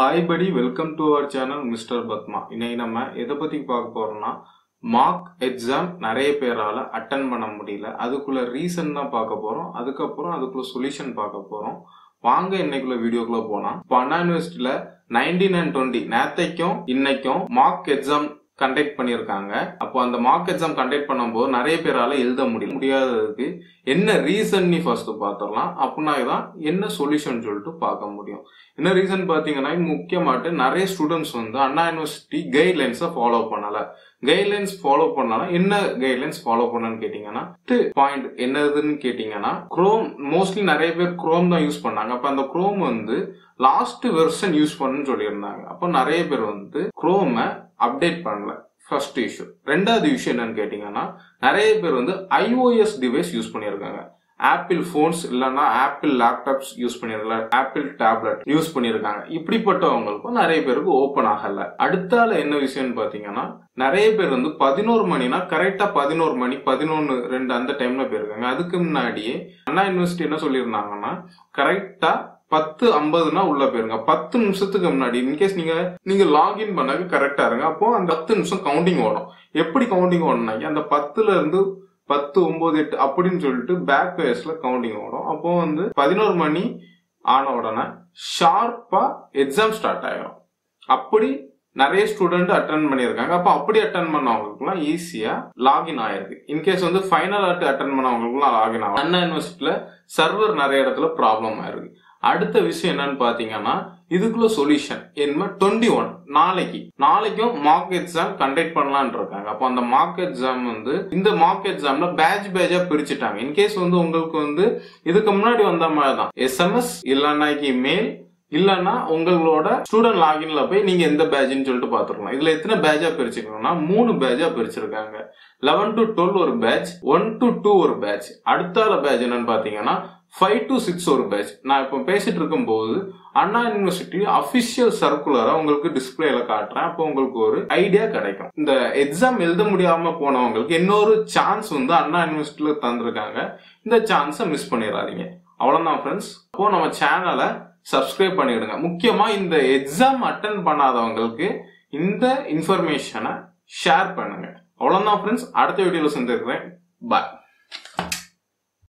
High buddy welcome to our channel mister बत्मा इन्हें नम्मा एदा पत्ति पार्क पोरोना मार्क एग्जाम नरेय पेराला अटेंड पण्ण मुडियला अदुक्कुला रीजन ना पार्क्क पोरोम अदुक्क अप्पुरम अदुक्कुला सॉल्यूशन पार्क्क पोरोम வாங்க இன்னைக்குள்ள வீடியோக்குள்ள போனா அண்ணா யுனிவர்சிட்டில 19 and 20 நேத்தைக்கும் இன்னைக்கும் மார்க் எக்ஸாம் கண்டக்ட் பண்ணிருக்காங்க. அப்போ அந்த மார்க் எக்ஸாம் கண்டக்ட் பண்ணும்போது நிறைய பேரால எழுத முடியாததுக்கு என்ன ரீசன் நீ ஃபர்ஸ்ட் பாத்துறலாம். அப்பனா இதான் என்ன சொல்யூஷன் சொல்லிட்டு பார்க்க முடியும். என்ன ரீசன் பாத்தீங்கன்னா முக்கியமாட்டு நிறைய ஸ்டூடண்ட்ஸ் வந்து அண்ணா யுனிவர்சிட்டி கைட்லைன்ஸை ஃபாலோ பண்ணல. கைட்லைன்ஸ் ஃபாலோ பண்ணனா என்ன கைட்லைன்ஸ் ஃபாலோ பண்ணனு கேட்டிங்கனா 10 பாயிண்ட் என்னதுன்னு கேட்டிங்கனா குரோம் மோஸ்ட்லி நிறைய பேர் குரோம் தான் யூஸ் பண்ணாங்க. அப்ப அந்த குரோம் வந்து லாஸ்ட் வெர்ஷன் யூஸ் பண்ணனும்னு சொல்லிருந்தாங்க. அப்ப நிறைய பேர் வந்து குரோமை அப்டேட் பண்ணல. First issue. ரெண்டாவது இஷ்யூ என்னன்னு கேட்டிங்கனா நிறைய பேர் வந்து iOS டிவைஸ் யூஸ் பண்ணிருக்காங்க. ஆப்பிள் போன்ஸ் இல்லனா ஆப்பிள் லேப்டாப்ஸ் யூஸ் பண்ணிருக்காங்க, ஆப்பிள் டேப்லெட் யூஸ் பண்ணிருக்காங்க. இப்படிப்பட்டவங்களுக்கும் நிறைய பேருக்கு ஓபன் ஆகல. அடுத்தால என்ன விஷயம்னு பாத்தீங்கன்னா நிறைய பேர் வந்து 11 மணினா கரெக்டா 11 மணி 11:02 அந்த டைம்ல போயிருக்காங்க. அதுக்கு முன்னாடியே அண்ணா யூனிவர்சிட்டி என்ன சொல்லிருந்தாங்கன்னா கரெக்டா 10:50னா உள்ள போயிருங்க. 10 நிமிஷத்துக்கு முன்னாடி இன்கேஸ் நீங்க லாகின் பண்ணாக்க கரெக்டா இருங்க. அப்போ அந்த 10 நிமிஷம் கவுண்டிங் ஓடும். எப்படி கவுண்டிங் ஓடும்னா அந்த 10 ல இருந்து 10 9 8 அப்படின்னு சொல்லிட்டு பேக் வேஸ்ல கவுண்டிங் ஓடும். அப்போ வந்து 11 மணி ஆன உடனே ஷார்ப்பா எக்ஸாம் ஸ்டார்ட் ஆயிடும். அப்படி நிறைய ஸ்டூடெண்ட் அட்டென்ட் பண்ணிருக்காங்க. அப்ப அப்படி அட்டென்ட் பண்ணவங்களுக்கு எல்லாம் ஈஸியா லாகின் ஆயிருக்கு. இன்கேஸ் வந்து ஃபைனல் ஆட்டு அட்டென்ட் பண்ணவங்களுக்கு எல்லாம் லாகின் ஆகும். அண்ணா யூனிவர்சிட்டியில சர்வர் நிறைய இடத்துல ப்ராப்ளம் ஆயிருக்கு. அடுத்த விஷயம் என்னன்னு பாத்தீங்கன்னா இதுக்குள்ள சொல்யூஷன் என்ன 21 நாளைக்கும் மார்க் எக்ஸாம் கண்டக்ட் பண்ணலாம்னு இருக்காங்க. அப்ப அந்த மார்க் எக்ஸாம் வந்து இந்த மார்க் எக்ஸாம்ல பேட்சா பிரிச்சுட்டாங்க. இன்கேஸ் வந்து உங்களுக்கு வந்து இதுக்கு முன்னாடி வந்த மாதிரிதான் SMS இல்லைனாக்கி மெயில் இல்லைன்னா உங்களோட ஸ்டூடெண்ட் லாகின்ல போய் நீங்க எந்த பேட்ச்னு சொல்லிட்டு பாத்துக்கலாம். இதுல எத்தனை பேட்சா பிரிச்சுக்கணும்னா 3 பேட்சா பிரிச்சிருக்காங்க. 11 to 12 ஒரு பேட்ச், 1 to 2 ஒரு பேட்ச், அடுத்தால பேட்ச் என்னன்னு பாத்தீங்கன்னா 5 to 6 ஒரு பேட்ச். நான் இப்ப பேசிட்டு இருக்கும் போது அண்ணா யூனிவர்சிட்டி அபிஷியல் சர்க்குலரா உங்களுக்கு டிஸ்பிளேல காட்டுறேன். அப்போ உங்களுக்கு ஒரு ஐடியா கிடைக்கும். இந்த எக்ஸாம் எழுத முடியாம போனவங்களுக்கு இன்னொரு சான்ஸ் வந்து அண்ணா யூனிவர்சிட்டியில தந்திருக்காங்க. இந்த சான்ஸை மிஸ் பண்ணிடாதீங்க. அவ்வளவுதான் ஃப்ரெண்ட்ஸ். அப்போ நம்ம சேனலை சப்ஸ்கிரைப் பண்ணிடுங்க. முக்கியமா இந்த எக்ஸாம் அட்டென்ட் பண்ணாதவங்களுக்கு இந்த இன்ஃபர்மேஷனை ஷேர் பண்ணுங்க. அவ்வளவுதான் ஃப்ரெண்ட்ஸ். அடுத்த வீடியோல சந்திக்கிறேன். பாய்.